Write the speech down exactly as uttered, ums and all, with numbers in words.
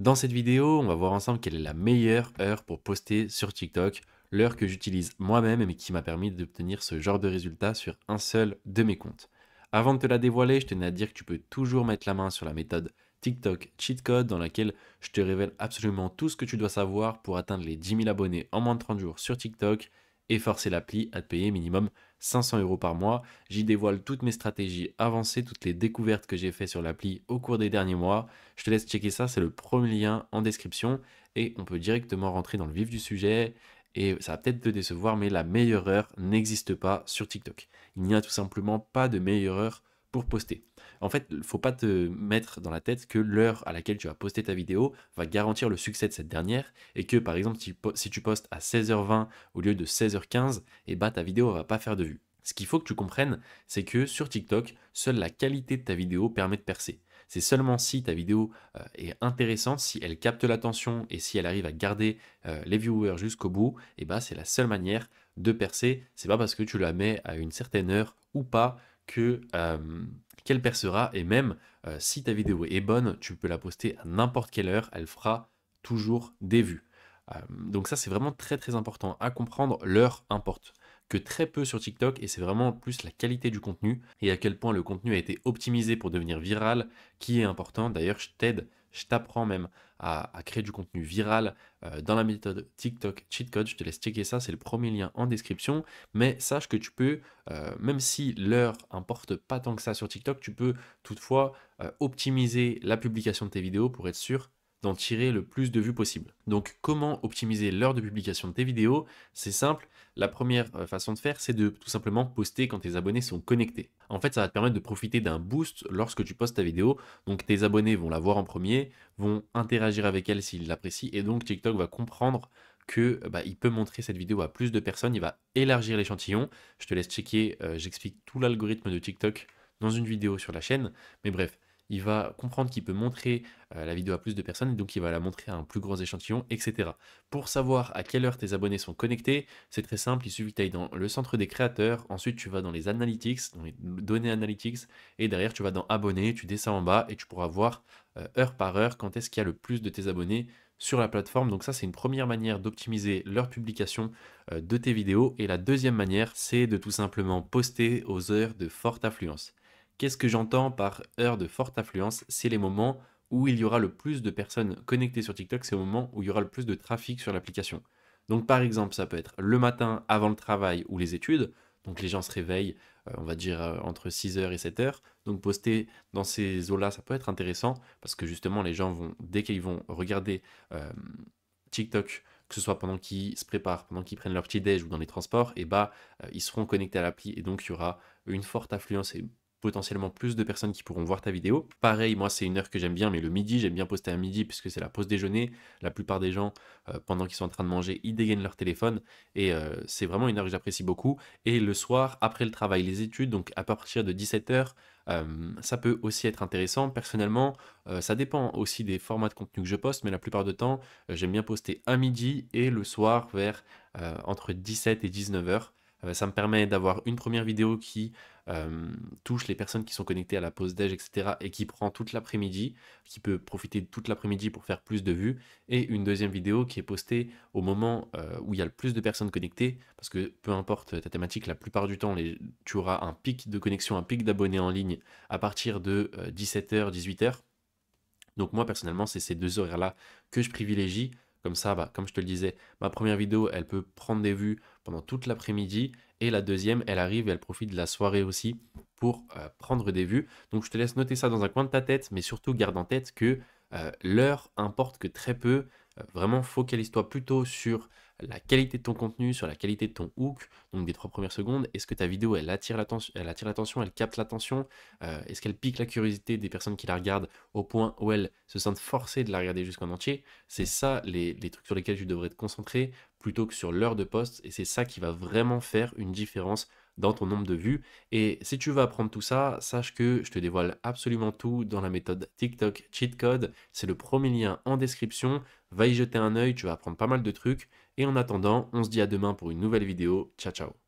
Dans cette vidéo, on va voir ensemble quelle est la meilleure heure pour poster sur TikTok, l'heure que j'utilise moi-même mais qui m'a permis d'obtenir ce genre de résultat sur un seul de mes comptes. Avant de te la dévoiler, je tenais à dire que tu peux toujours mettre la main sur la méthode TikTok Cheat Code dans laquelle je te révèle absolument tout ce que tu dois savoir pour atteindre les dix mille abonnés en moins de trente jours sur TikTok et forcer l'appli à te payer minimum cinq cents euros par mois. J'y dévoile toutes mes stratégies avancées, toutes les découvertes que j'ai faites sur l'appli au cours des derniers mois. Je te laisse checker ça, c'est le premier lien en description et on peut directement rentrer dans le vif du sujet. Et ça va peut-être te décevoir, mais la meilleure heure n'existe pas sur TikTok. Il n'y a tout simplement pas de meilleure heure pour poster. En fait, il ne faut pas te mettre dans la tête que l'heure à laquelle tu vas poster ta vidéo va garantir le succès de cette dernière et que par exemple si tu postes à seize heures vingt au lieu de seize heures quinze, eh ben, ta vidéo ne va pas faire de vues. Ce qu'il faut que tu comprennes, c'est que sur TikTok, seule la qualité de ta vidéo permet de percer. C'est seulement si ta vidéo euh, est intéressante, si elle capte l'attention et si elle arrive à garder euh, les viewers jusqu'au bout, eh ben, c'est la seule manière de percer. C'est pas parce que tu la mets à une certaine heure ou pas que euh, qu'elle percera, et même euh, si ta vidéo est bonne, tu peux la poster à n'importe quelle heure, elle fera toujours des vues. Euh, donc ça c'est vraiment très très important à comprendre, l'heure importe que très peu sur TikTok et c'est vraiment plus la qualité du contenu et à quel point le contenu a été optimisé pour devenir viral qui est important. D'ailleurs je t'aide, je t'apprends même à, à créer du contenu viral euh, dans la méthode TikTok Cheat Code. Je te laisse checker ça, c'est le premier lien en description. Mais sache que tu peux, euh, même si l'heure n'importe pas tant que ça sur TikTok, tu peux toutefois euh, optimiser la publication de tes vidéos pour être sûr d'en tirer le plus de vues possible. Donc comment optimiser l'heure de publication de tes vidéos? C'est simple, la première façon de faire c'est de tout simplement poster quand tes abonnés sont connectés. En fait ça va te permettre de profiter d'un boost lorsque tu postes ta vidéo, donc tes abonnés vont la voir en premier, vont interagir avec elle s'ils l'apprécient et donc TikTok va comprendre que bah, il peut montrer cette vidéo à plus de personnes, il va élargir l'échantillon. Je te laisse checker, euh, j'explique tout l'algorithme de TikTok dans une vidéo sur la chaîne, mais bref. Il va comprendre qu'il peut montrer euh, la vidéo à plus de personnes et donc il va la montrer à un plus gros échantillon, et cetera. Pour savoir à quelle heure tes abonnés sont connectés, c'est très simple, il suffit que tu ailles dans le centre des créateurs, ensuite tu vas dans les analytics, dans les données analytics, et derrière tu vas dans abonnés, tu descends en bas et tu pourras voir euh, heure par heure quand est-ce qu'il y a le plus de tes abonnés sur la plateforme. Donc ça c'est une première manière d'optimiser leur publication euh, de tes vidéos. Et la deuxième manière, c'est de tout simplement poster aux heures de forte affluence. Qu'est-ce que j'entends par heure de forte affluence? C'est les moments où il y aura le plus de personnes connectées sur TikTok, c'est le moment où il y aura le plus de trafic sur l'application. Donc par exemple, ça peut être le matin avant le travail ou les études, donc les gens se réveillent, on va dire entre six heures et sept heures, donc poster dans ces eaux-là, ça peut être intéressant, parce que justement les gens vont, dès qu'ils vont regarder euh, TikTok, que ce soit pendant qu'ils se préparent, pendant qu'ils prennent leur petit-déj ou dans les transports, et bah euh, ils seront connectés à l'appli et donc il y aura une forte affluence et potentiellement plus de personnes qui pourront voir ta vidéo. Pareil, moi c'est une heure que j'aime bien, mais le midi, j'aime bien poster à midi puisque c'est la pause déjeuner. La plupart des gens, euh, pendant qu'ils sont en train de manger, ils dégainent leur téléphone et euh, c'est vraiment une heure que j'apprécie beaucoup. Et le soir, après le travail, les études, donc à partir de dix-sept heures, Euh, ça peut aussi être intéressant. Personnellement, euh, ça dépend aussi des formats de contenu que je poste, mais la plupart du temps, euh, j'aime bien poster à midi et le soir vers euh, entre dix-sept et dix-neuf heures. Ça me permet d'avoir une première vidéo qui euh, touche les personnes qui sont connectées à la pause déj, et cetera et qui prend toute l'après-midi, qui peut profiter de toute l'après-midi pour faire plus de vues, et une deuxième vidéo qui est postée au moment euh, où il y a le plus de personnes connectées, parce que peu importe ta thématique, la plupart du temps, les, tu auras un pic de connexion, un pic d'abonnés en ligne à partir de euh, dix-sept heures, dix-huit heures. Donc moi, personnellement, c'est ces deux horaires-là que je privilégie. Comme ça, bah, comme je te le disais, ma première vidéo, elle peut prendre des vues pendant toute l'après-midi. Et la deuxième, elle arrive et elle profite de la soirée aussi pour euh, prendre des vues. Donc, je te laisse noter ça dans un coin de ta tête. Mais surtout, garde en tête que euh, l'heure importe que très peu. Euh, vraiment, focalise-toi plutôt sur la qualité de ton contenu, sur la qualité de ton hook, donc des trois premières secondes. Est-ce que ta vidéo, elle attire l'attention, elle attire l'attention, elle capte l'attention? euh, Est-ce qu'elle pique la curiosité des personnes qui la regardent au point où elles se sentent forcées de la regarder jusqu'en entier? C'est ça les, les trucs sur lesquels tu devrais te concentrer plutôt que sur l'heure de poste. Et c'est ça qui va vraiment faire une différence dans ton nombre de vues. Et si tu veux apprendre tout ça, sache que je te dévoile absolument tout dans la méthode TikTok Cheat Code. C'est le premier lien en description. Va y jeter un œil, tu vas apprendre pas mal de trucs. Et en attendant, on se dit à demain pour une nouvelle vidéo. Ciao, ciao!